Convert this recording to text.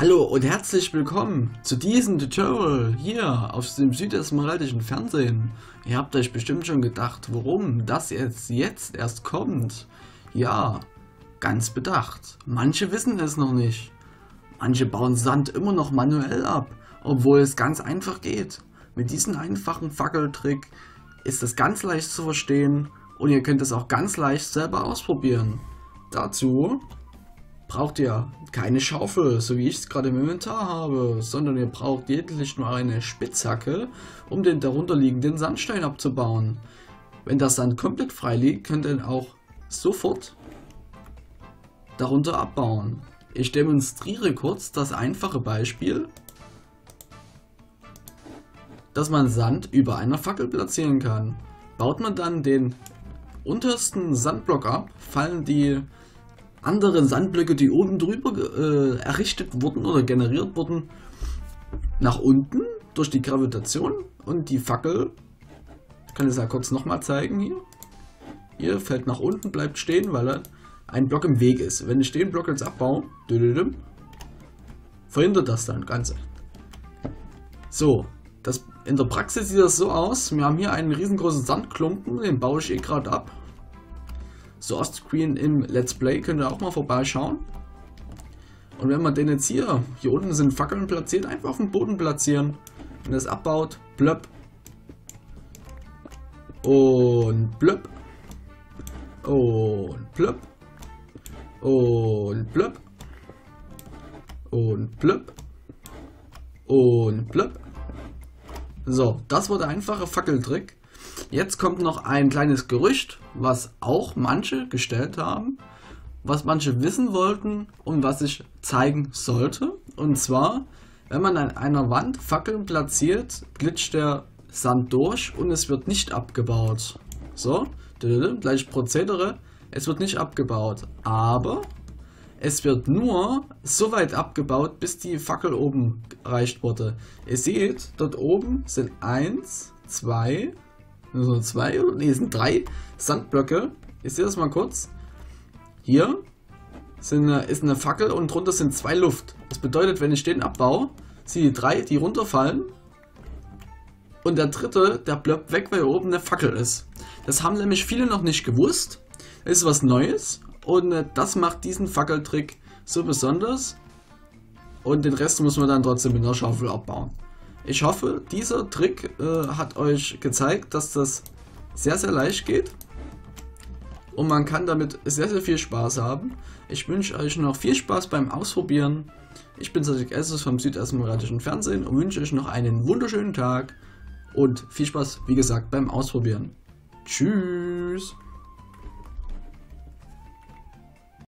Hallo und herzlich willkommen zu diesem Tutorial hier auf dem Süd-Esmeraldischen Fernsehen. Ihr habt euch bestimmt schon gedacht, warum das jetzt erst kommt. Ja, ganz bedacht. Manche wissen es noch nicht. Manche bauen Sand immer noch manuell ab, obwohl es ganz einfach geht. Mit diesem einfachen Fackeltrick ist es ganz leicht zu verstehen und ihr könnt es auch ganz leicht selber ausprobieren. Dazu braucht ihr keine Schaufel, so wie ich es gerade im Inventar habe, sondern ihr braucht lediglich nur eine Spitzhacke, um den darunterliegenden Sandstein abzubauen. Wenn der Sand komplett frei liegt, könnt ihr ihn auch sofort darunter abbauen. Ich demonstriere kurz das einfache Beispiel, dass man Sand über einer Fackel platzieren kann. Baut man dann den untersten Sandblock ab, fallen die andere Sandblöcke, die oben drüber errichtet wurden oder generiert wurden, nach unten durch die Gravitation, und die Fackel, ich kann es ja kurz nochmal zeigen, hier fällt nach unten, bleibt stehen, weil er ein Block im Weg ist. Wenn ich den Block jetzt abbaue, verhindert das dann Ganze. So, in der Praxis sieht das so aus. Wir haben hier einen riesengroßen Sandklumpen, den baue ich gerade ab. So offscreen im Let's Play, könnt ihr auch mal vorbeischauen. Und wenn man den jetzt hier unten sind Fackeln platziert, einfach auf den Boden platzieren. Wenn das abbaut, blöpp. Und blöpp. Und blöpp. Und blöpp. Und blöpp. Und blöpp. So, das war der einfache Fackeltrick. Jetzt kommt noch ein kleines Gerücht, was auch manche gestellt haben, was manche wissen wollten und was ich zeigen sollte. Und zwar, wenn man an einer Wand Fackeln platziert, glitscht der Sand durch und es wird nicht abgebaut. So, gleich Prozedere, es wird nicht abgebaut, aber es wird nur so weit abgebaut, bis die Fackel oben erreicht wurde. Ihr seht, dort oben sind 1, 2... so zwei, ne, sind 3 Sandblöcke. Ich sehe das mal kurz. Hier ist eine Fackel und drunter sind 2 Luft. Das bedeutet, wenn ich den abbaue, sind die 3, die runterfallen. Und der dritte, der blöppt weg, weil oben eine Fackel ist. Das haben nämlich viele noch nicht gewusst. Das ist was Neues. Und das macht diesen Fackeltrick so besonders. Und den Rest muss man dann trotzdem mit einer Schaufel abbauen. Ich hoffe, dieser Trick hat euch gezeigt, dass das sehr, sehr leicht geht und man kann damit sehr, sehr viel Spaß haben. Ich wünsche euch noch viel Spaß beim Ausprobieren. Ich bin Setrik Elsius vom Süd-Esmeraldischen Fernsehen und wünsche euch noch einen wunderschönen Tag und viel Spaß, wie gesagt, beim Ausprobieren. Tschüss!